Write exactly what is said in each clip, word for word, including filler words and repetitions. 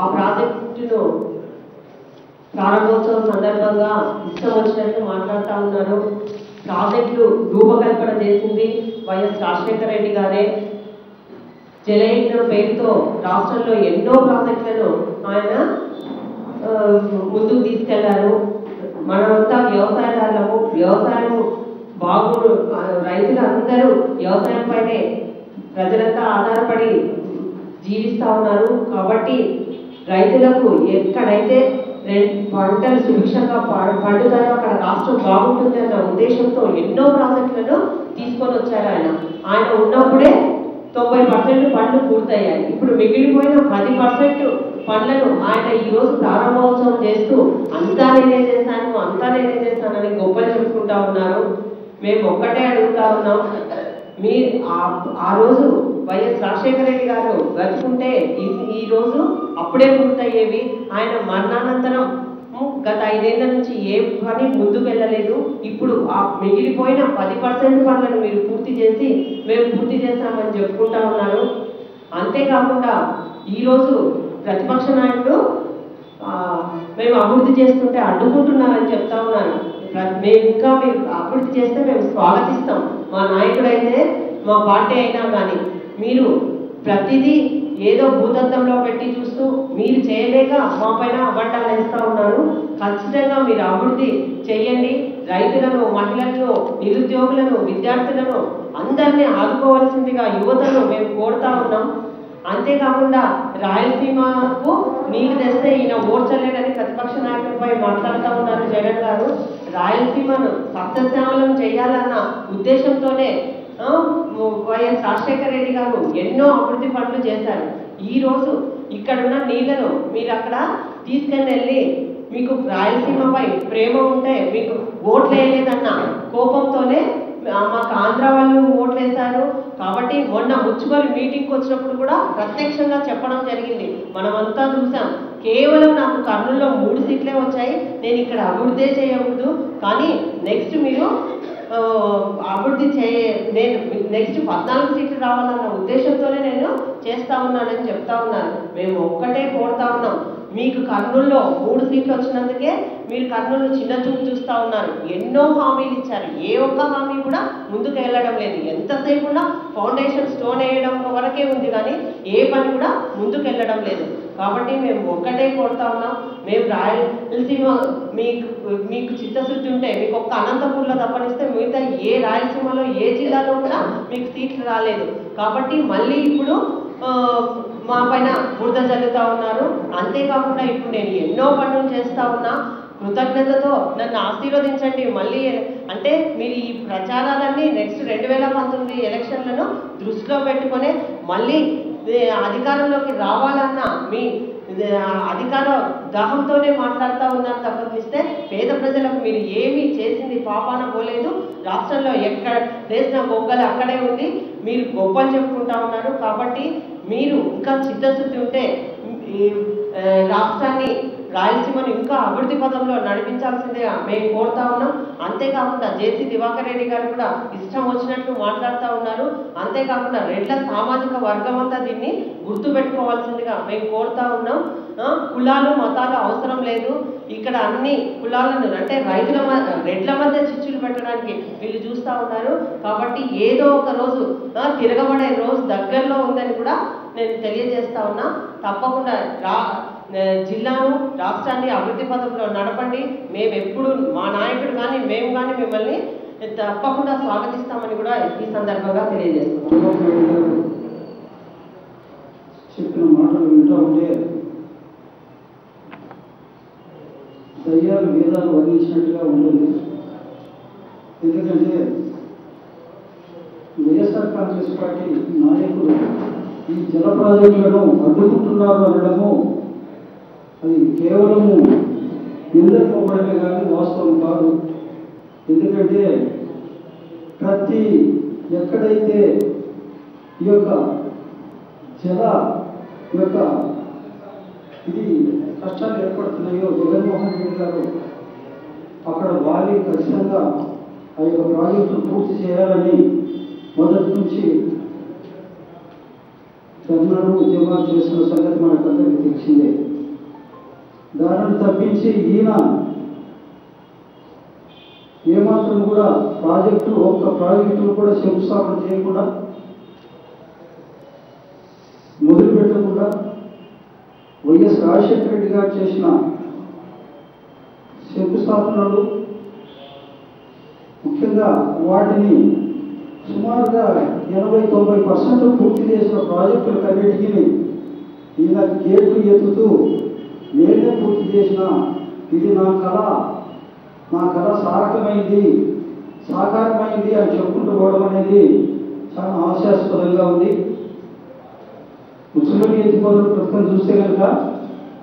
ఆ ప్రాజెక్టును ప్రారంభోత్సవం సందర్భంగా ఇష్టం వచ్చినట్లు మాట్లాడుతూ ఉన్నారు. ప్రాజెక్టు రూపకల్పన చేసింది వైఎస్ రాజశేఖర రెడ్డి గారే. జలయజ్ఞం పేరుతో రాష్ట్రంలో ఎన్నో ప్రాజెక్టులను ఆయన ముందుకు తీసుకెళ్లారు. మనమంతా వ్యవసాయదారులము, వ్యవసాయం బాగు రైతులు అందరూ వ్యవసాయం పైనే ప్రజలంతా ఆధారపడి జీవిస్తూ ఉన్నారు. కాబట్టి రైతులకు ఎక్కడైతే పంటలు సుభిక్షంగా పండుతాయో అక్కడ రాష్ట్రం బాగుంటుంది అన్న ఉద్దేశంతో ఎన్నో ప్రాజెక్టులను తీసుకొని వచ్చారు ఆయన. ఆయన ఉన్నప్పుడే తొంభై పర్సెంట్ పనులు పూర్తయ్యాయి. ఇప్పుడు మిగిలిపోయిన పది పర్సెంట్ పనులను ఆయన ఈరోజు ప్రారంభోత్సవం చేస్తూ అంతా నేనే చేశాను అంతా నేనే చేశానని గొప్పలు చెప్పుకుంటా ఉన్నారు. మేము ఒక్కటే అడుగుతా ఉన్నాం, మీ ఆ రోజు వైఎస్ రాజశేఖర రెడ్డి గారు గడుచుకుంటే ఈ రోజు అప్పుడే పూర్తయ్యేవి. ఆయన మరణానంతరం గత ఐదేళ్ల నుంచి ఏ పని ముందుకు వెళ్ళలేదు. ఇప్పుడు ఆ మిగిలిపోయిన పది పర్సెంట్ పనులను మీరు పూర్తి చేసి మేము పూర్తి చేస్తామని చెప్పుకుంటా ఉన్నారు. అంతేకాకుండా ఈరోజు ప్రతిపక్ష నాయకులు మేము అభివృద్ధి చేస్తుంటే అడ్డుకుంటున్నారని చెప్తా ఉన్నారు. మేము ఇంకా మేము అభివృద్ధి చేస్తే మేము స్వాగతిస్తాం, మా నాయకుడైతే మా పార్టీ అయినా. కానీ మీరు ప్రతిదీ ఏదో భూతత్వంలో పెట్టి చూస్తూ మీరు చేయలేక మా పైన అబద్ధాలు వేస్తూ ఉన్నారు. ఖచ్చితంగా మీరు అభివృద్ధి చేయండి. రైతులను, మహిళలను, నిరుద్యోగులను, విద్యార్థులను అందరినీ ఆదుకోవాల్సిందిగా యువతను మేము కోరుతా ఉన్నాం. అంతేకాకుండా రాయలసీమకు నీళ్లు తెస్తే ఈయన ఓర్చలేదని ప్రతిపక్ష నాయకులపై మాట్లాడుతూ ఉన్నారు జగన్ గారు. రాయలసీమను సస్యశ్యామలం చేయాలన్న ఉద్దేశంతోనే వైఎస్ రాజశేఖర రెడ్డి గారు ఎన్నో అభివృద్ధి పనులు చేశారు. ఈరోజు ఇక్కడున్న నీళ్లను మీరు అక్కడ తీసుకుని వెళ్ళి మీకు రాయలసీమపై ప్రేమ ఉంటే మీకు ఓట్లు వేయలేదన్న కోపంతోనే మాకు ఆంధ్ర వాళ్ళు ఓట్లు వేశారు. కాబట్టి మొన్న మున్సిపల్ మీటింగ్కి వచ్చినప్పుడు కూడా ప్రత్యక్షంగా చెప్పడం జరిగింది, మనమంతా చూసాం. కేవలం నాకు కర్నూలులో మూడు సీట్లే వచ్చాయి, నేను ఇక్కడ అభివృద్ధి చేయకూడదు, కానీ నెక్స్ట్ మీరు అభివృద్ధి చేయ నేను నెక్స్ట్ పద్నాలుగు సీట్లు రావాలన్న ఉద్దేశంతోనే నేను చేస్తా ఉన్నానని చెప్తా ఉన్నాను. మేము ఒక్కటే కోరుతా ఉన్నాం, మీకు కర్నూలులో మూడు సీట్లు వచ్చినందుకే మీరు కర్నూలు చిన్న చూపు చూస్తూ ఉన్నారు. ఎన్నో హామీలు ఇచ్చారు, ఏ ఒక్క హామీ కూడా ముందుకు వెళ్ళడం లేదు. ఎంతసేపు కూడా ఫౌండేషన్ స్టోన్ వేయడం వరకే ఉంది, కానీ ఏ పని కూడా ముందుకు వెళ్ళడం లేదు. కాబట్టి మేము ఒక్కటే కోరుతా ఉన్నాం, మేము రాయలసీమ మీకు మీకు చిత్తశుద్ధి ఉంటే మీకు ఒక్క అనంతపూర్లో తప్పనిస్తే మిగతా ఏ రాయలసీమలో ఏ జిల్లాలో కూడా మీకు సీట్లు రాలేదు. కాబట్టి మళ్ళీ ఇప్పుడు మా పైన బురద జల్లుతూ ఉన్నారు. అంతేకాకుండా ఇప్పుడు నేను ఎన్నో పనులు చేస్తూ ఉన్నా, కృతజ్ఞతతో నన్ను ఆశీర్వదించండి మళ్ళీ అంటే మీరు ఈ ప్రచారాలన్నీ నెక్స్ట్ రెండు వేల పంతొమ్మిది ఎలక్షన్లను దృష్టిలో పెట్టుకొని మళ్ళీ అధికారంలోకి రావాలన్న మీ అధికార దాహంతోనే మాట్లాడుతూ ఉన్నారు తప్పనిస్తే పేద ప్రజలకు మీరు ఏమీ చేసింది పాపాన పోలేదు. రాష్ట్రంలో ఎక్కడ చేసిన గొప్పలు అక్కడే ఉంది, మీరు గొప్పలు చెప్పుకుంటా ఉన్నారు. కాబట్టి మీరు ఇంకా చిత్తశుద్ధి ఉంటే రాష్ట్రాన్ని, రాయలసీమను ఇంకా అభివృద్ధి పదంలో నడిపించాల్సిందే మేము కోరుతా ఉన్నాం. అంతేకాకుండా జేసీ దివాకర్ రెడ్డి గారు కూడా ఇష్టం వచ్చినట్లు మాట్లాడుతూ ఉన్నారు. అంతేకాకుండా రెడ్ల సామాజిక వర్గం అంతా దీన్ని గుర్తుపెట్టుకోవాల్సిందిగా మేము కోరుతా ఉన్నాం. కులాలు మతాలు అవసరం లేదు, ఇక్కడ అన్ని కులాలను అంటే రైతుల రెడ్ల మధ్య చిచ్చులు పెట్టడానికి వీళ్ళు చూస్తూ ఉన్నారు. కాబట్టి ఏదో ఒక రోజు తిరగబడే రోజు దగ్గరలో ఉందని కూడా నేను తెలియజేస్తా ఉన్నా. తప్పకుండా రా జిల్లాను, రాష్ట్రాన్ని అభివృద్ధి పథంలో నడపండి. మేము ఎప్పుడు మా నాయకుడు కానీ మేము కానీ మిమ్మల్ని తప్పకుండా స్వాగతిస్తామని కూడా ఈ సందర్భంగా తెలియజేస్తున్నాం. చెప్పిన మాటలు వింటూ ఉంటే దయ్యాలు వేదాలు వర్ణించినట్టుగా ఉంటుంది. ఎందుకంటే వైఎస్ఆర్ కాంగ్రెస్ పార్టీ నాయకులు ఈ జల ప్రాజెక్టులను అడ్డుకుంటున్నారు అనడము అది కేవలము నిందకపోవడమే కానీ వాస్తవం కాదు. ఎందుకంటే ప్రతి ఎక్కడైతే ఈ యొక్క జల యొక్క ఇది కష్టాలు ఏర్పడుతున్నాయో జగన్మోహన్ రెడ్డి గారు అక్కడ వాలి ఖచ్చితంగా ఆ యొక్క ప్రాజెక్టు పూర్తి చేయాలని మొదటి నుంచి ధర్నాలు ఉద్యమాలు చేస్తున్న సంగతి మనకు అందరికీ తెలిసిందే. దానం తప్పించి ఈయన ఏమాత్రం కూడా ప్రాజెక్ట్ ఒక్క ప్రాజెక్ట్ కూడా శంకుస్థాపన చేయకుండా మొదలు పెట్టకుండా వైఎస్ రాజశేఖర రెడ్డి గారు చేసిన శంకుస్థాపనలు ముఖ్యంగా వాటిని సుమారుగా ఎనభై తొంభై పర్సెంట్ పూర్తి చేసిన ప్రాజెక్టుల కన్నిటికీ ఇలా గేట్లు ఎత్తుతూ నేనే పూర్తి చేసిన ఇది నా కళ నా కళ సారకమైంది సాకారమైంది అని చెప్పుకుంటూ పోవడం అనేది చాలా హాస్యాస్పదంగా ఉంది. ముసలి ఎత్తిపోతల పథకం చూస్తే కనుక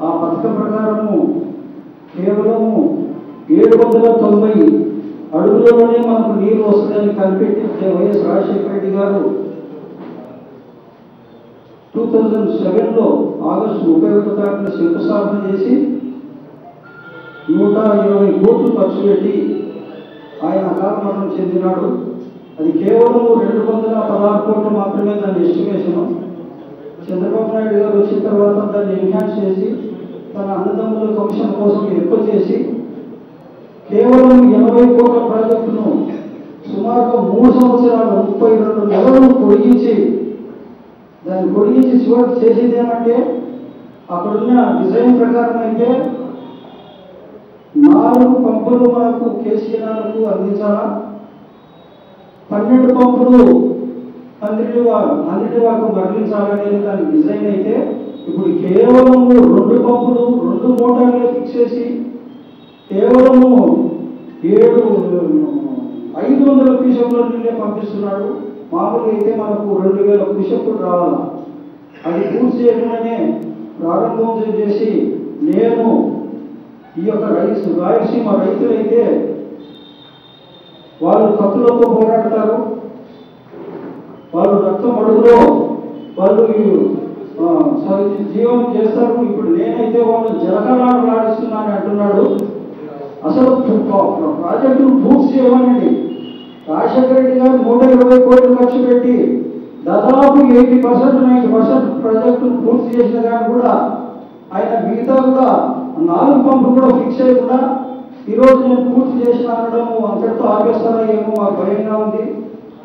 ఆ పథకం ప్రకారము కేవలము ఏడు వందల తొంభై అడుగులోనే మనకు నీరు వస్తుందని కనిపెట్టించే వైఎస్ రాజశేఖర రెడ్డి గారు టూ థౌజండ్ సెవెన్లో ఆగస్టు ముప్పై ఒకటో తారీఖున శంకుస్థాపన చేసి నూట ఇరవై కోట్లు ఖర్చు పెట్టి ఆయన అకాలమరణం చెందినాడు. అది కేవలం రెండు వందల పదహారు కోట్లు మాత్రమే దాని ఎస్టిమేషను. చంద్రబాబు నాయుడు గారు వచ్చిన తర్వాత దాన్ని ఎన్హాన్స్ చేసి తన అన్నదమ్ముల కమిషన్ కోసం ఎక్కువ చేసి కేవలం ఎనభై కోట్ల ప్రాజెక్టును సుమారుగా మూడు సంవత్సరాలు ముప్పై రెండు నెలలను పొడిగించి దాన్ని పొడిగించి చివరికి చేసేది ఏమంటే అక్కడున్న డిజైన్ ప్రకారం అయితే నాలుగు పంపులు మనకు కేసీఆర్కు అందించాలా, పన్నెండు పంపులు అందరి అందరి వాకు మరలించాలనేది దాని డిజైన్ అయితే ఇప్పుడు కేవలం రెండు పంపులు రెండు మోటార్లు ఫిక్స్ చేసి కేవలము ఏడు ఐదు వందల క్యూసెక్కుల నీళ్ళే పంపిస్తున్నాడు. మామూలుగా అయితే మనకు రెండు వేల క్యూసెక్కులు రావాలా, అది పూర్తి చేయకుండానే ప్రారంభం చేసి నేను ఈ యొక్క రైతు రాయలసీమ రైతులైతే వాళ్ళు కత్తులతో పోరాడతారు, వాళ్ళు రక్తం అడుగులో వాళ్ళు జీవం చేస్తారు, ఇప్పుడు నేనైతే వాళ్ళు జలకలాడు లాడిస్తున్నానని అంటున్నాడు. అసలు ప్రాజెక్టును పూర్తి చేయమనండి. రాజశేఖర రెడ్డి గారు నూట ఇరవై కోట్లు ఖర్చు పెట్టి దాదాపు ఎయిటీ పర్సెంట్ నైన్టీ పర్సెంట్ ప్రాజెక్టును పూర్తి చేసిన కానీ కూడా ఆయన మిగతా కూడా నాలుగు పంపులు కూడా ఫిక్స్ అయ్యకుండా ఈరోజు నేను పూర్తి చేసిన అనడం అంతటితో ఆపేస్తారా ఏమో మాకు భయంగా ఉంది.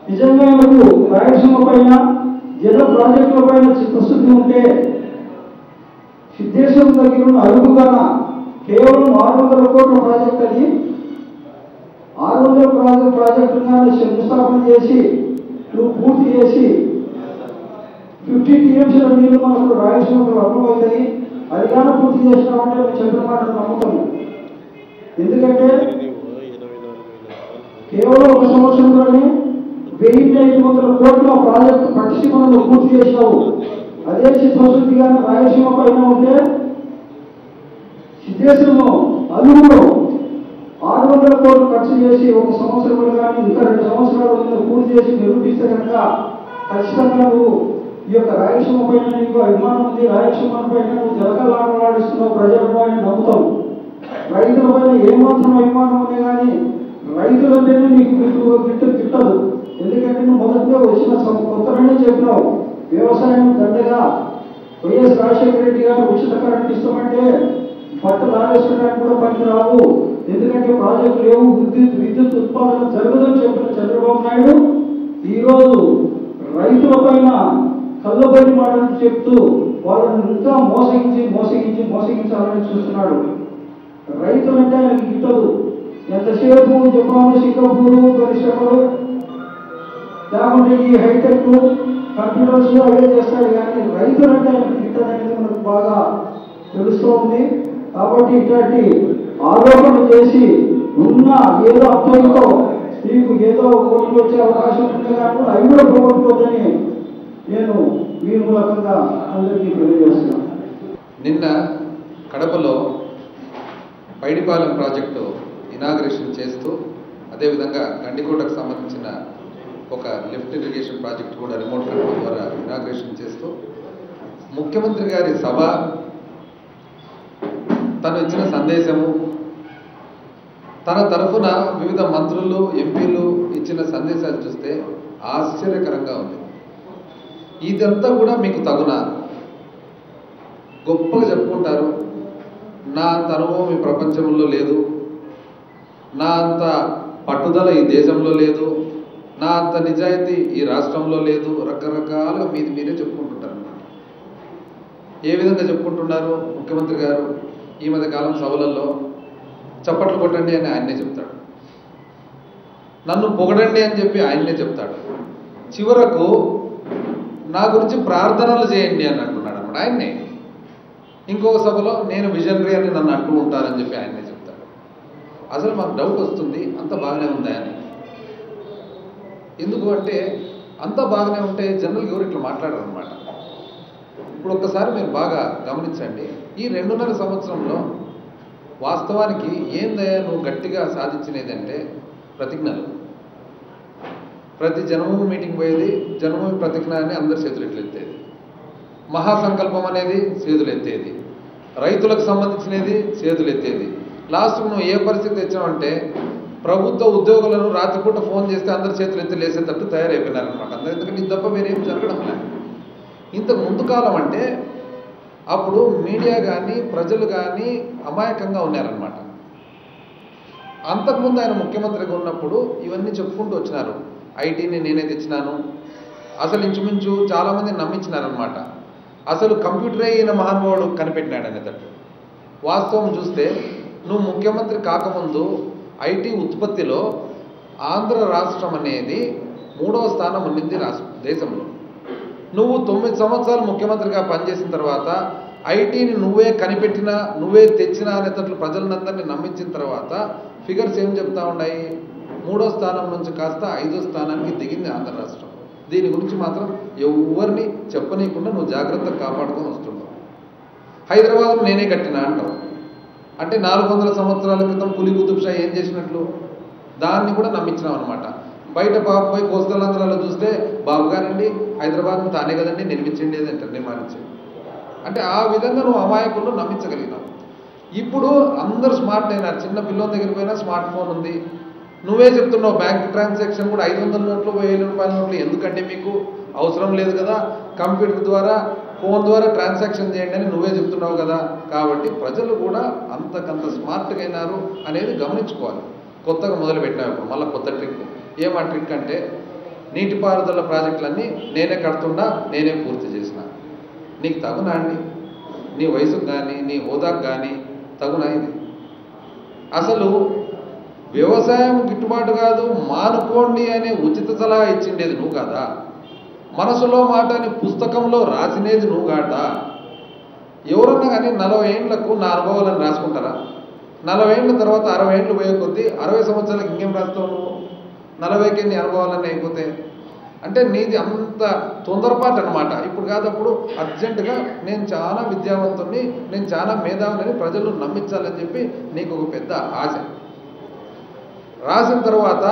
నిజంగా మనకు రాయలసీమ పైన జల ప్రాజెక్టుల పైన చిత్తశుద్ధి ఉంటే సిద్ధేశ్వరం దగ్గర ఉన్న అరుగుగా కేవలం ఆరు వందల కోట్ల ప్రాజెక్ట్ అది ఆరు వందల ప్రాజెక్ట్ ప్రాజెక్టుగా శంకుస్థాపన చేసి నువ్వు పూర్తి చేసి ఫిఫ్టీ టీఎంసీల నీళ్లు మనకు రాయలసీమకు అర్థమవుతాయి. అది కానీ పూర్తి చేసినామంటే మేము చెప్పిన మాట నమ్ముతాము. ఎందుకంటే కేవలం ఒక సంవత్సరంలోనే వెయ్యి ఐదు వందల కోట్ల ప్రాజెక్టు పట్టిసీమలో పూర్తి చేసినావు. అదే చిత్తశుద్ధిగా రాయలసీమ పైన ఉంటే సిద్ధేశ్వరము అలుగులో ఆరు వందల కోట్లు ఖర్చు చేసి ఒక సంవత్సరంలో కానీ ఇంకా రెండు సంవత్సరాలు కింద పూర్తి చేసి నిరూపిస్తే కనుక ఖచ్చితంగా నువ్వు ఈ యొక్క రాయలసీమ పైన నీకు అభిమానం ఉంది, రాయలసీమ పైన నువ్వు జలకలాడిస్తున్న ప్రజల పైన నమ్ముతావు. రైతుల పైన ఏమాత్రం అభిమానం ఉండే కానీ రైతులంటేనే నీకు గిట్టు గిట్టదు. ఎందుకంటే నువ్వు మొదటిగా వచ్చిన కొత్తనే చెప్పినావు వ్యవసాయం దండగా వైఎస్ రాజశేఖర రెడ్డి గారు ఉచిత కరెంట్ ఇస్తామంటే బట్టలు ఆవేశడానికి కూడా పనికి రావు, ఎందుకంటే ప్రాజెక్టులు ఏమో విద్యుత్ విద్యుత్ ఉత్పాదన జరగదని చెప్పిన చంద్రబాబు నాయుడు ఈరోజు రైతుల పైన కళ్ళబడి మాటలు చెప్తూ వాళ్ళని ఇంకా మోసగించి మోసగించి మోసగించాలని చూస్తున్నాడు. రైతులంటే ఆయనకి గిట్టదు. ఎంతసేపు జపాను సింగపూరు పరిశ్రమలు లేకుంటే ఈ హైటెక్ కంప్యూటర్స్ అవే చేస్తాడు కానీ రైతులంటే ఆయనకి గిట్టదనేది మనకు బాగా తెలుస్తూ ఉంది. కాబట్టి ఇట్లాంటి ఆరోపణ చేసి ఉన్న ఏదో అర్థంతో మీకు ఏదో కోర్టుకు వచ్చే అవకాశం ఉంది కాకుండా అవి కూడా పోగొట్టుకోవద్దని నేను మీ మూలకంగా అందరికీ తెలియజేస్తున్నాను. నిన్న కడపలో పైడిపాలెం ప్రాజెక్టు ఇనాగ్రేషన్ చేస్తూ అదేవిధంగా తండికోటకు సంబంధించిన ఒక లిఫ్ట్ ఇరిగేషన్ ప్రాజెక్టు కూడా రిమోట్ కంట్రోల్ ద్వారా ఇనాగ్రేషన్ చేస్తూ ముఖ్యమంత్రి గారి సభ తను ఇచ్చిన సందేశము తన తరఫున వివిధ మంత్రులు ఎంపీలు ఇచ్చిన సందేశాలు చూస్తే ఆశ్చర్యకరంగా ఉంది. ఇదంతా కూడా మీకు తగునా గొప్పగా చెప్పుకుంటారు, నా తరువం ఈ ప్రపంచంలో లేదు, నా అంత పట్టుదల ఈ దేశంలో లేదు, నా అంత నిజాయితీ ఈ రాష్ట్రంలో లేదు. రకరకాలుగా మీది మీరే చెప్పుకుంటుంటారు అన్నమాట. ఏ విధంగా చెప్పుకుంటున్నారు? ముఖ్యమంత్రి గారు ఈ మధ్యకాలం సభలలో చప్పట్లు కొట్టండి అని ఆయనే చెప్తాడు, నన్ను పొగడండి అని చెప్పి ఆయనే చెప్తాడు, చివరకు నా గురించి ప్రార్థనలు చేయండి అని అంటున్నాడు అన్నమాట ఆయన్నే. ఇంకొక సభలో నేను విజనరీ అని నన్ను అంటూ ఉంటారని చెప్పి ఆయనే చెప్తాడు. అసలు మాకు డౌట్ వస్తుంది, అంత బాగానే ఉంది ఆయన. ఎందుకు అంటే అంత బాగానే ఉంటే జనరల్ ఎవరు ఇట్లా మాట్లాడరు అనమాట. ఇప్పుడు ఒక్కసారి మీరు బాగా గమనించండి, ఈ రెండున్నర సంవత్సరంలో వాస్తవానికి ఏందయ్యా నువ్వు గట్టిగా సాధించినదంటే ప్రతిజ్ఞలు. ప్రతి జన్మభూమి మీటింగ్ పోయేది జన్మభూమి ప్రతిజ్ఞ అని అందరు చేతులు ఎట్లు ఎత్తేది, మహాసంకల్పం అనేది చేతులు ఎత్తేది, రైతులకు సంబంధించినది చేతులు ఎత్తేది. లాస్ట్కు నువ్వు ఏ పరిస్థితి తెచ్చావంటే ప్రభుత్వ ఉద్యోగులను రాత్రిపూట ఫోన్ చేస్తే అందరు చేతులు ఎత్తి లేసేటట్టు తయారైపోయినారనమాట అందరు. ఎందుకంటే ఇది తప్ప వేరేం జరగడం లేదు. ఇంతకు ముందు కాలం అంటే అప్పుడు మీడియా కానీ ప్రజలు కానీ అమాయకంగా ఉన్నారనమాట. అంతకుముందు ఆయన ముఖ్యమంత్రిగా ఉన్నప్పుడు ఇవన్నీ చెప్పుకుంటూ వచ్చినారు, ఐటీని నేనే తెచ్చినాను, అసలు ఇంచుమించు చాలామంది నమ్మించినారనమాట, అసలు కంప్యూటరే ఈయన మహానుభావుడు కనిపెట్టినాడు అనేటట్టు. వాస్తవం చూస్తే నువ్వు ముఖ్యమంత్రి కాకముందు ఐటీ ఉత్పత్తిలో ఆంధ్ర రాష్ట్రం అనేది మూడవ స్థానం ఉండింది రాష్ట్ర దేశంలో. నువ్వు తొమ్మిది సంవత్సరాలు ముఖ్యమంత్రిగా పనిచేసిన తర్వాత ఐటీని నువ్వే కనిపెట్టినా నువ్వే తెచ్చినా అనేటట్లు ప్రజలందరినీ నమ్మించిన తర్వాత ఫిగర్స్ ఏం చెప్తా ఉన్నాయి, మూడో స్థానం నుంచి కాస్త ఐదో స్థానానికి దిగింది ఆంధ్ర రాష్ట్రం. దీని గురించి మాత్రం ఎవరిని చెప్పనీయకుండా నువ్వు జాగ్రత్తగా కాపాడుకొని వస్తున్నావు. హైదరాబాద్ నేనే కట్టినా అంటావు అంటే నాలుగు వందల సంవత్సరాల క్రితం పులి కుతుబ్షా ఏం చేసినట్లు దాన్ని కూడా నమ్మించినాం అనమాట. బయట బాబు పోయి కోస్తాంధ్రాలో చూస్తే బాబు గారండి హైదరాబాద్ను తానే కదండి నిర్మించండి అంటారు, నిర్మాణించండి అంటే. ఆ విధంగా నువ్వు అమాయకులు నమ్మించగలిగినావు. ఇప్పుడు అందరు స్మార్ట్ అయినారు, చిన్న పిల్లల దగ్గర పోయినా స్మార్ట్ ఫోన్ ఉంది. నువ్వే చెప్తున్నావు బ్యాంక్ ట్రాన్సాక్షన్ కూడా ఐదు వందల నోట్లు వెయ్యి రూపాయల నోట్లు ఎందుకంటే మీకు అవసరం లేదు కదా, కంప్యూటర్ ద్వారా ఫోన్ ద్వారా ట్రాన్సాక్షన్ చేయండి అని నువ్వే చెప్తున్నావు కదా. కాబట్టి ప్రజలు కూడా అంతకంత స్మార్ట్గా అయినారు అనేది గమనించుకోవాలి. కొత్తగా మొదలు పెట్టినావు ఇప్పుడు మళ్ళీ కొత్త ట్రిక్. ఏమా ట్రిక్ అంటే నీటిపారుదల ప్రాజెక్టులన్నీ నేనే కడుతుండా నేనే పూర్తి చేసిన. నీకు తగునా అండి? నీ వయసుకు కానీ నీ హోదాకు కానీ తగునా ఇది? అసలు వ్యవసాయం గిట్టుబాటు కాదు మానుకోండి అనే ఉచిత సలహా ఇచ్చిండేది నువ్వు కాదా? మనసులో మాట అని పుస్తకంలో రాసినేది నువ్వు కాదా? ఎవరన్నా కానీ నలభై ఏళ్లకు నా అనుభవాలను రాసుకుంటారా? నలభై ఏళ్ళ తర్వాత అరవై ఏళ్ళు పోయే కొద్దీ అరవై సంవత్సరాలకు ఇంకేం రాస్తావు నువ్వు? నలభైకి నీ అనుభవాలన్నీ అయిపోతే అంటే నీది అంత తొందరపాటు అనమాట. ఇప్పుడు కాదప్పుడు అర్జెంటుగా నేను చాలా విద్యావంతుని నేను చాలా మేధావులని ప్రజలు నమ్మించాలని చెప్పి నీకు ఒక పెద్ద ఆశ. రాసిన తర్వాత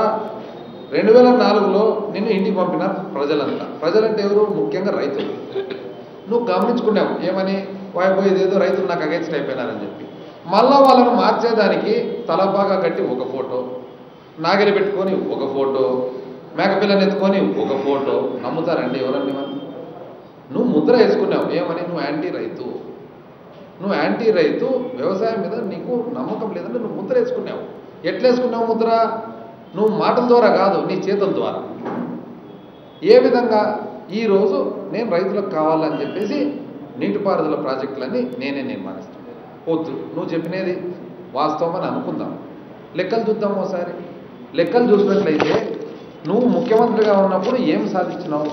రెండు వేల నాలుగులో నిన్ను ఇంటికి పంపిన ప్రజలంతా, ప్రజలంటే ఎవరు? ముఖ్యంగా రైతులు. నువ్వు గమనించుకున్నావు ఏమని, వాయిపోయేదేదో రైతులు నాకు అగేన్స్ట్ అయిపోయినారని చెప్పి. మళ్ళా వాళ్ళను మార్చేదానికి తలపాగా కట్టి ఒక ఫోటో, నాగలి పెట్టుకొని ఒక ఫోటో, మేకపిల్లని ఎత్తుకొని ఒక ఫోటో. నమ్ముతారండి ఎవరండి మనం? నువ్వు ముద్ర వేసుకున్నావు ఏమని, నువ్వు యాంటీ రైతు, నువ్వు యాంటీ రైతు, వ్యవసాయం మీద నీకు నమ్మకం లేదంటే నువ్వు ముద్ర వేసుకున్నావు. ఎట్లేసుకున్నావు ముద్ర? నువ్వు మాటల ద్వారా కాదు, నీ చేతుల ద్వారా. ఏ విధంగా? ఈరోజు నేను రైతులకు కావాలని చెప్పేసి నీటిపారుదల ప్రాజెక్టులన్నీ నేనే నిర్మాణిస్తాను. వద్దు, నువ్వు చెప్పినది వాస్తవం అని అనుకుందాం. లెక్కలు చూద్దాం ఒకసారి. లెక్కలు చూసినట్లయితే నువ్వు ముఖ్యమంత్రిగా ఉన్నప్పుడు ఏం సాధించినావు?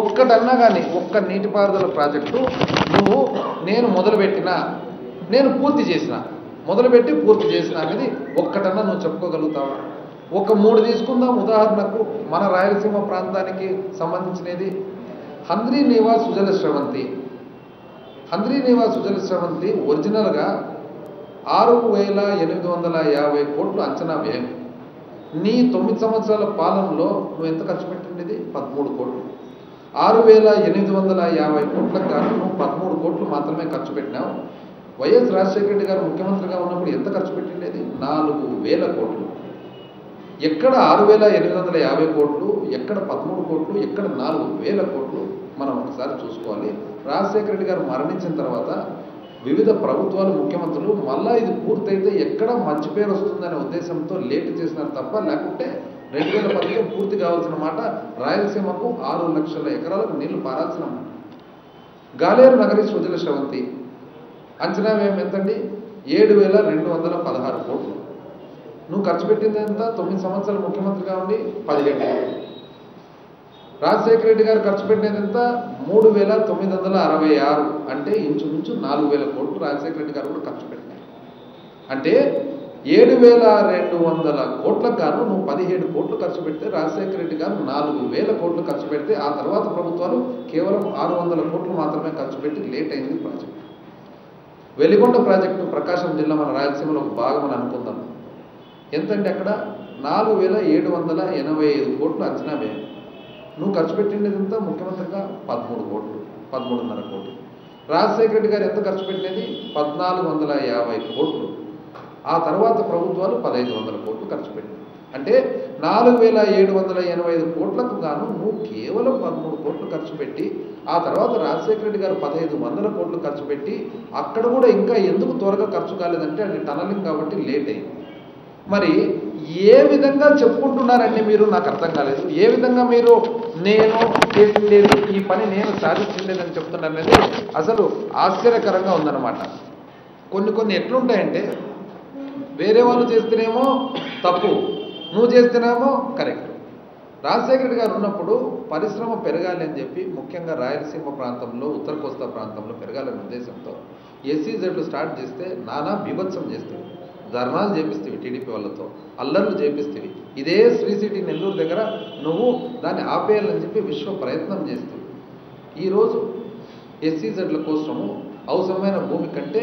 ఒక్కటన్నా కానీ ఒక్క నీటిపారుదల ప్రాజెక్టు నువ్వు నేను మొదలుపెట్టిన నేను పూర్తి చేసిన మొదలుపెట్టి పూర్తి చేసిన అనేది ఒక్కటన్నా నువ్వు చెప్పుకోగలుగుతావా? ఒక మూడు తీసుకుందాం. ఉదాహరణకు మన రాయలసీమ ప్రాంతానికి సంబంధించినది హంద్రీ నీవా సుజల శ్రవంతి. హంద్రీ నీవా సుజల శ్రవంతి ఒరిజినల్గా ఆరు వేల ఎనిమిది వందల యాభై కోట్లు అంచనా వ్యయం. నీ తొమ్మిది సంవత్సరాల పాలనలో నువ్వు ఎంత ఖర్చు పెట్టిండేది? పదమూడు కోట్లు. ఆరు వేల ఎనిమిది వందల యాభై కోట్లకు కానీ నువ్వు పదమూడు కోట్లు మాత్రమే ఖర్చు పెట్టినావు. వైఎస్ రాజశేఖర రెడ్డి గారు ముఖ్యమంత్రిగా ఉన్నప్పుడు ఎంత ఖర్చు పెట్టిండేది? నాలుగు వేల కోట్లు. ఎక్కడ ఆరు వేల ఎనిమిది వందల యాభై కోట్లు, ఎక్కడ పదమూడు కోట్లు, ఎక్కడ నాలుగు వేల కోట్లు? మనం ఒకసారి చూసుకోవాలి. రాజశేఖర రెడ్డి గారు మరణించిన తర్వాత వివిధ ప్రభుత్వాల ముఖ్యమంత్రులు మళ్ళా ఇది పూర్తయితే ఎక్కడ మంచి పేరు వస్తుందనే ఉద్దేశంతో లేట్ చేస్తున్నారు తప్ప లేకుంటే రెండు వేల పది పూర్తి కావాల్సిన మాట రాయలసీమకు ఆరు లక్షల ఎకరాలకు నీళ్లు పారాల్సిన మాట గాలేరు నగరి సుజల శ్రవంతి అంచనా వ్యయం ఎంతండి ఏడు వేల రెండు వందల పదహారు కోట్లు నువ్వు ఖర్చు పెట్టింది ఎంత తొమ్మిది సంవత్సరాల ముఖ్యమంత్రిగా ఉండి పదిహేడు రాజశేఖర రెడ్డి గారు ఖర్చు పెట్టినది ఎంత మూడు వేల తొమ్మిది వందల అరవై ఆరు అంటే ఇంచుమించు నాలుగు వేల కోట్లు రాజశేఖర రెడ్డి గారు కూడా ఖర్చు పెట్టినారు అంటే ఏడు వేల రెండు వందల కోట్లకు గాను నువ్వు పదిహేడు కోట్లు ఖర్చు పెడితే రాజశేఖర రెడ్డి గారు నాలుగు వేల కోట్లు ఖర్చు పెడితే ఆ తర్వాత ప్రభుత్వాలు కేవలం ఆరు వందల కోట్లు మాత్రమే ఖర్చు పెట్టి లేట్ అయింది ప్రాజెక్టు వెలిగొండ ప్రాజెక్టు ప్రకాశం జిల్లా మన రాయలసీమలో ఒక భాగం అని అనుకుందాం ఎంతంటే అక్కడ నాలుగు వేల ఏడు వందల ఎనభై ఐదు కోట్లు అంచనా వేయాలి నువ్వు ఖర్చు పెట్టినదంతా ముఖ్యమంత్రిగా పదమూడు కోట్లు పదమూడున్నర కోట్లు రాజశేఖర రెడ్డి గారు ఎంత ఖర్చు పెట్టినది పద్నాలుగు వందల యాభై కోట్లు ఆ తర్వాత ప్రభుత్వాలు పదహైదు వందల కోట్లు ఖర్చు పెట్టింది అంటే నాలుగు వేల ఏడు వందల ఎనభై ఐదు కోట్లకు గాను నువ్వు కేవలం పదమూడు కోట్లు ఖర్చు పెట్టి ఆ తర్వాత రాజశేఖర రెడ్డి గారు పదహైదు వందల కోట్లు ఖర్చు పెట్టి అక్కడ కూడా ఇంకా ఎందుకు త్వరగా ఖర్చు కాలేదంటే అది టనలింగ్ కాబట్టి లేట్ అయింది మరి ఏ విధంగా చెప్పుకుంటున్నారండి మీరు నాకు అర్థం కాలేదు ఏ విధంగా మీరు నేను చేసిండేది ఈ పని నేను సాధించలేదని చెప్తున్నాను అనేది అసలు ఆశ్చర్యకరంగా ఉందన్నమాట కొన్ని కొన్ని ఎట్లుంటాయంటే వేరే వాళ్ళు చేస్తేనేమో తప్పు నువ్వు చేస్తేనేమో కరెక్ట్ రాజశేఖర రెడ్డి గారు ఉన్నప్పుడు పరిశ్రమ పెరగాలి అని చెప్పి ముఖ్యంగా రాయలసీమ ప్రాంతంలో ఉత్తర కోస్తా ప్రాంతంలో పెరగాలనే ఉద్దేశంతో ఎస్సీజెడ్లు స్టార్ట్ చేస్తే నానా బీభత్సం చేస్తుంది ధర్నాలు చేపిస్తేవి టీడీపీ వాళ్ళతో అల్లర్లు చేపిస్తేవి ఇదే శ్రీ సిటీ నెల్లూరు దగ్గర నువ్వు దాన్ని ఆపేయాలని చెప్పి విశ్వ ప్రయత్నం చేస్తూ ఈరోజు ఎస్సీజెడ్ల కోసము అవసరమైన భూమి కంటే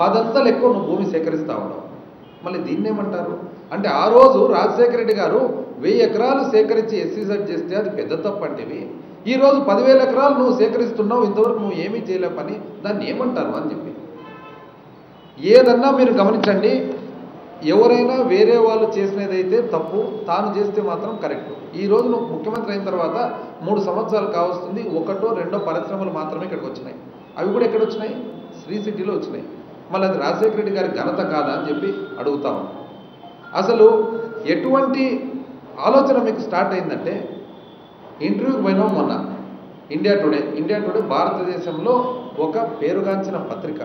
పదంతలు ఎక్కువ నువ్వు భూమి సేకరిస్తా ఉండవు మళ్ళీ దీన్నేమంటారు అంటే ఆ రోజు రాజశేఖర రెడ్డి గారు వెయ్యి ఎకరాలు సేకరించి ఎస్సీజెడ్ చేస్తే అది పెద్ద తప్పు అంటేవి ఈరోజు పదివేల ఎకరాలు నువ్వు సేకరిస్తున్నావు ఇంతవరకు నువ్వు ఏమీ చేయలే పని దాన్ని ఏమంటారు అని చెప్పి ఏదన్నా మీరు గమనించండి ఎవరైనా వేరే వాళ్ళు చేసినదైతే తప్పు తాను చేస్తే మాత్రం కరెక్ట్ ఈ రోజు నువ్వు ముఖ్యమంత్రి అయిన తర్వాత మూడు సంవత్సరాలు కావస్తుంది ఒకటో రెండో పరిశ్రమలు మాత్రమే ఇక్కడికి వచ్చినాయి అవి కూడా ఎక్కడ వచ్చినాయి శ్రీ సిటీలో వచ్చినాయి మళ్ళీ అది రాజశేఖర రెడ్డి గారి ఘనత కాదా అని చెప్పి అడుగుతాం అసలు ఎటువంటి ఆలోచన మీకు స్టార్ట్ అయిందంటే ఇంటర్వ్యూకి పోయినాం మొన్న ఇండియా టుడే ఇండియా టుడే భారతదేశంలో ఒక పేరుగాంచిన పత్రిక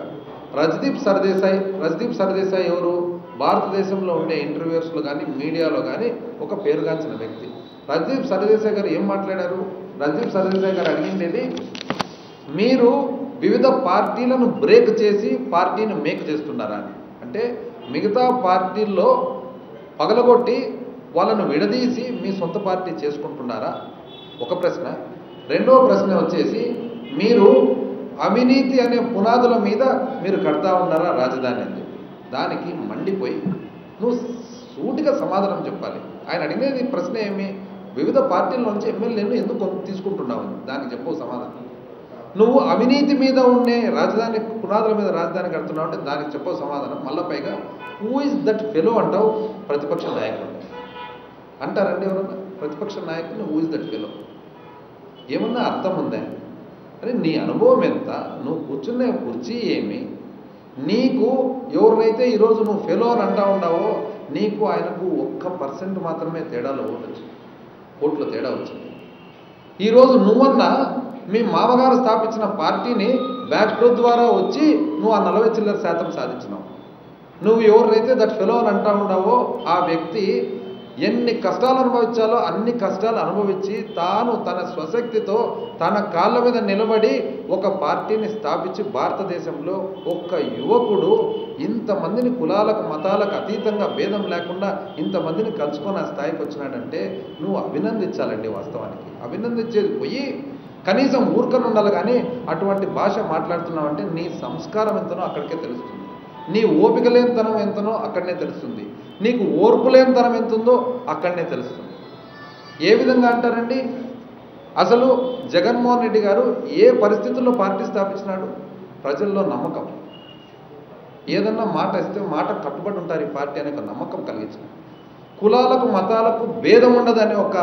రజదీప్ సర్దేశాయ్ రజదీప్ సర్దేశాయ్ ఎవరు భారతదేశంలో ఉండే ఇంటర్వ్యూయర్స్లో కానీ మీడియాలో కానీ ఒక పేరుగాంచిన వ్యక్తి రజదీప్ సర్దేశాయ్ గారు ఏం మాట్లాడారు రజదీప్ సర్దేశాయ్ గారు అడిగిండేది మీరు వివిధ పార్టీలను బ్రేక్ చేసి పార్టీని మేక్ చేస్తున్నారా అని అంటే మిగతా పార్టీల్లో పగలగొట్టి వాళ్ళను విడదీసి మీ సొంత పార్టీ చేసుకుంటున్నారా ఒక ప్రశ్న రెండవ ప్రశ్న వచ్చేసి మీరు అవినీతి అనే పునాదుల మీద మీరు కడతా ఉన్నారా రాజధాని అని చెప్పి దానికి మండిపోయి నువ్వు సూటిగా సమాధానం చెప్పాలి ఆయన అడిగినది ప్రశ్న ఏమి వివిధ పార్టీల నుంచి ఎమ్మెల్యేలు ఎందుకు తీసుకుంటున్నావు దానికి చెప్పవు సమాధానం నువ్వు అవినీతి మీద ఉండే రాజధాని పునాదుల మీద రాజధాని కడుతున్నావు అంటే దానికి చెప్పవు సమాధానం మళ్ళీ పైగా హూ ఇస్ దట్ ఫెలో అంటావు ప్రతిపక్ష నాయకుడు అంటారండి ఎవరన్నా ప్రతిపక్ష నాయకుడిని హూ ఇస్ దట్ ఫెలో ఏమన్నా అర్థం ఉందా అరే నీ అనుభవం ఎంత నువ్వు కూర్చున్న కుర్చీ ఏమి నీకు ఎవరినైతే ఈరోజు నువ్వు ఫెలో అని అంటా ఉన్నావో నీకు ఆయనకు ఒక్క పర్సెంట్ మాత్రమే తేడాలో ఓటొచ్చు ఓట్లో తేడా వచ్చింది ఈరోజు నువ్వన్నా మీ మామగారు స్థాపించిన పార్టీని బ్యాక్ డోర్ ద్వారా వచ్చి నువ్వు ఆ నలభై చిల్లర శాతం సాధించినావు నువ్వు ఎవరినైతే దట్ ఫెలో అని అంటా ఉన్నావో ఆ వ్యక్తి ఎన్ని కష్టాలు అనుభవించాలో అన్ని కష్టాలు అనుభవించి తాను తన స్వశక్తితో తన కాళ్ళ మీద నిలబడి ఒక పార్టీని స్థాపించి భారతదేశంలో ఒక్క యువకుడు ఇంతమందిని కులాలకు మతాలకు అతీతంగా భేదం లేకుండా ఇంతమందిని కలుసుకొని ఆ స్థాయికి వచ్చినాడంటే నువ్వు అభినందించాలండి వాస్తవానికి అభినందించేది పోయి కనీసం ఊరుకను ఉండాలి కానీ అటువంటి భాష మాట్లాడుతున్నావంటే నీ సంస్కారం ఎంతనో అక్కడికే తెలుస్తుంది నీ ఓపిక లేనితనం ఎంతనో అక్కడనే తెలుస్తుంది నీకు ఓర్పు లేనితనం ఎంత ఉందో అక్కడనే తెలుస్తుంది ఏ విధంగా అంటారండి అసలు జగన్మోహన్ రెడ్డి గారు ఏ పరిస్థితుల్లో పార్టీ స్థాపించినాడు ప్రజల్లో నమ్మకం ఏదన్నా మాట ఇస్తే మాట కట్టుబడి ఉంటారు ఈ పార్టీ అనే ఒక నమ్మకం కలిగించిన కులాలకు మతాలకు భేదం ఉండదని ఒక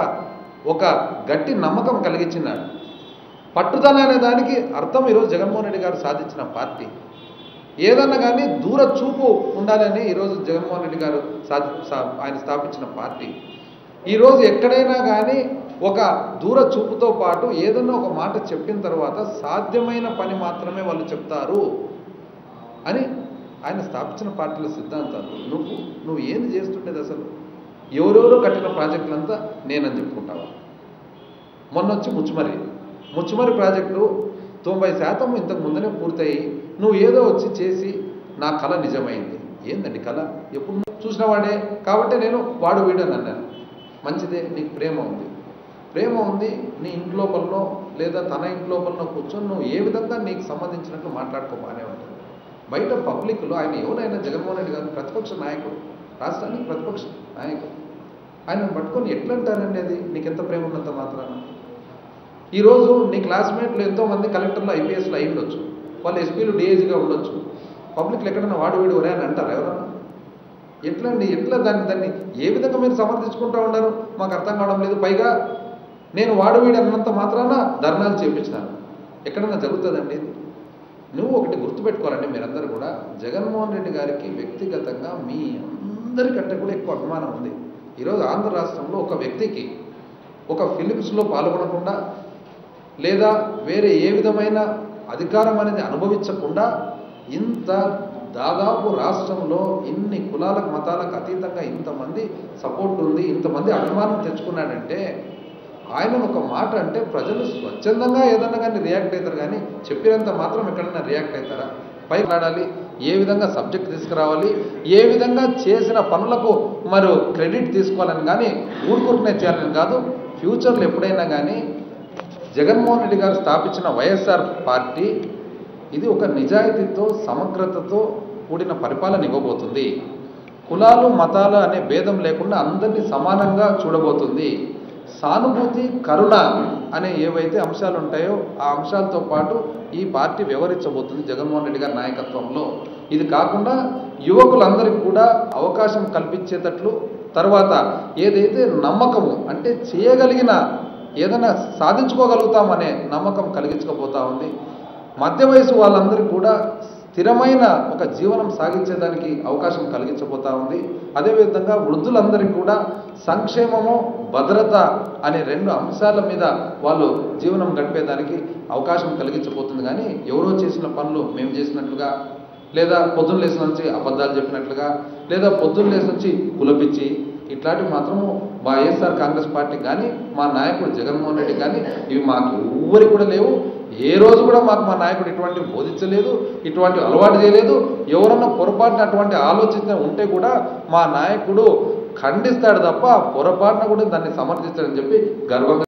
ఒక గట్టి నమ్మకం కలిగించినాడు పట్టుదల అనే దానికి అర్థం ఈరోజు జగన్మోహన్ రెడ్డి గారు సాధించిన పార్టీ ఏదన్నా కానీ దూర చూపు ఉండాలని ఈ రోజు జగన్మోహన్ రెడ్డి గారు ఆయన స్థాపించిన పార్టీ ఈ రోజు ఎక్కడైనా కానీ ఒక దూర చూపుతో పాటు ఏదన్నా ఒక మాట చెప్పిన తర్వాత సాధ్యమైన పని మాత్రమే వాళ్ళు చెప్తారు అని ఆయన స్థాపించిన పార్టీల సిద్ధాంతాలు నువ్వు నువ్వు ఏం చేస్తుండేది అసలు ఎవరెవరో కట్టిన ప్రాజెక్టులంతా నేనని చెప్పుకుంటావా మొన్న వచ్చి ముచ్చుమరి ముచ్చుమరి ప్రాజెక్టు తొంభై శాతం ఇంతకు ముందనే పూర్తయి నువ్వు ఏదో వచ్చి చేసి నా కళ నిజమైంది ఏందండి కళ ఎప్పుడు చూసిన వాడే కాబట్టి నేను వాడు వీడని అన్నాను మంచిదే నీకు ప్రేమ ఉంది ప్రేమ ఉంది నీ ఇంట్లోపలనో లేదా తన ఇంట్లోపలనో కూర్చొని నువ్వు ఏ విధంగా నీకు సంబంధించినట్లు మాట్లాడుకోబానే ఉంటుంది బయట పబ్లిక్లో ఆయన ఎవరైనా జగన్మోహన్ రెడ్డి గారు ప్రతిపక్ష నాయకుడు రాష్ట్రానికి ప్రతిపక్ష నాయకుడు ఆయనను పట్టుకొని ఎట్లంటారనేది నీకు ఎంత ప్రేమ ఉన్నంత మాత్రాన ఈరోజు నీ క్లాస్మేట్లు ఎంతోమంది కలెక్టర్లు ఐపీఎస్లు అయి ఉండొచ్చు వాళ్ళు ఎస్పీలు డిఐజీగా ఉండొచ్చు పబ్లిక్లు ఎక్కడన్నా వాడు వీడు ఒరే అని అంటారు ఎవరన్నా ఎట్లా అండి ఎట్లా దాన్ని దాన్ని ఏ విధంగా మీరు సమర్థించుకుంటూ ఉన్నారు మాకు అర్థం కావడం లేదు పైగా నేను వాడు వీడు అన్నంత మాత్రాన ధర్నాలు చేయించినాను ఎక్కడన్నా జరుగుతుందండి నువ్వు ఒకటి గుర్తుపెట్టుకోవాలండి మీరందరూ కూడా జగన్మోహన్ రెడ్డి గారికి వ్యక్తిగతంగా మీ అందరికంటే కూడా ఎక్కువ అభిమానం ఉంది ఈరోజు ఆంధ్ర రాష్ట్రంలో ఒక వ్యక్తికి ఒక ఫిలిమ్స్లో పాల్గొనకుండా లేదా వేరే ఏ విధమైన అధికారం అనేది అనుభవించకుండా ఇంత దాదాపు రాష్ట్రంలో ఇన్ని కులాలకు మతాలకు అతీతంగా ఇంతమంది సపోర్ట్ ఉంది ఇంతమంది అభిమానం తెచ్చుకున్నాడంటే ఆయన ఒక మాట అంటే ప్రజలు స్వచ్ఛందంగా ఏదన్నా కానీ రియాక్ట్ అవుతారు కానీ చెప్పినంత మాత్రం ఎక్కడన్నా రియాక్ట్ అవుతారా పైకి ఆడాలి ఏ విధంగా సబ్జెక్ట్ తీసుకురావాలి ఏ విధంగా చేసిన పనులకు మరి క్రెడిట్ తీసుకోవాలని కానీ ఊరుకూరుకునే చేయాలని కాదు ఫ్యూచర్లో ఎప్పుడైనా కానీ జగన్మోహన్ రెడ్డి గారు స్థాపించిన వైఎస్ఆర్ పార్టీ ఇది ఒక నిజాయితీతో సమగ్రతతో కూడిన పరిపాలన ఇవ్వబోతుంది కులాలు మతాలు అనే భేదం లేకుండా అందరినీ సమానంగా చూడబోతుంది సానుభూతి కరుణ అనే ఏవైతే అంశాలు ఉంటాయో ఆ అంశాలతో పాటు ఈ పార్టీ వివరించబోతుంది జగన్మోహన్ రెడ్డి గారి నాయకత్వంలో ఇది కాకుండా యువకులందరికీ కూడా అవకాశం కల్పించేటట్లు తర్వాత ఏదైతే నమ్మకము అంటే చేయగలిగిన ఏదైనా సాధించుకోగలుగుతామనే నమ్మకం కలిగించకపోతా ఉంది మధ్య వయసు వాళ్ళందరూ కూడా స్థిరమైన ఒక జీవనం సాగించేదానికి అవకాశం కలిగించబోతా ఉంది అదేవిధంగా వృద్ధులందరికీ కూడా సంక్షేమము భద్రత అనే రెండు అంశాల మీద వాళ్ళు జీవనం గడిపేదానికి అవకాశం కలిగించబోతుంది కానీ ఎవరో చేసిన పనులు మేము చేసినట్లుగా లేదా పొద్దున్న లేసి నుంచి అబద్ధాలు చెప్పినట్లుగా లేదా పొద్దున్న లేసి నుంచి కులపిచ్చి ఇట్లాంటివి మాత్రము మా వైఎస్ఆర్ కాంగ్రెస్ పార్టీ కానీ మా నాయకుడు జగన్మోహన్ రెడ్డి కానీ ఇవి మాకు ఎవ్వరికి కూడా లేవు ఏ రోజు కూడా మాకు మా నాయకుడు ఇటువంటివి బోధించలేదు ఇటువంటివి అలవాటు చేయలేదు ఎవరన్నా పొరపాటున అటువంటి ఆలోచన ఉంటే కూడా మా నాయకుడు ఖండిస్తాడు తప్ప పొరపాటున కూడా దాన్ని సమర్థించాడని చెప్పి గర్వంగా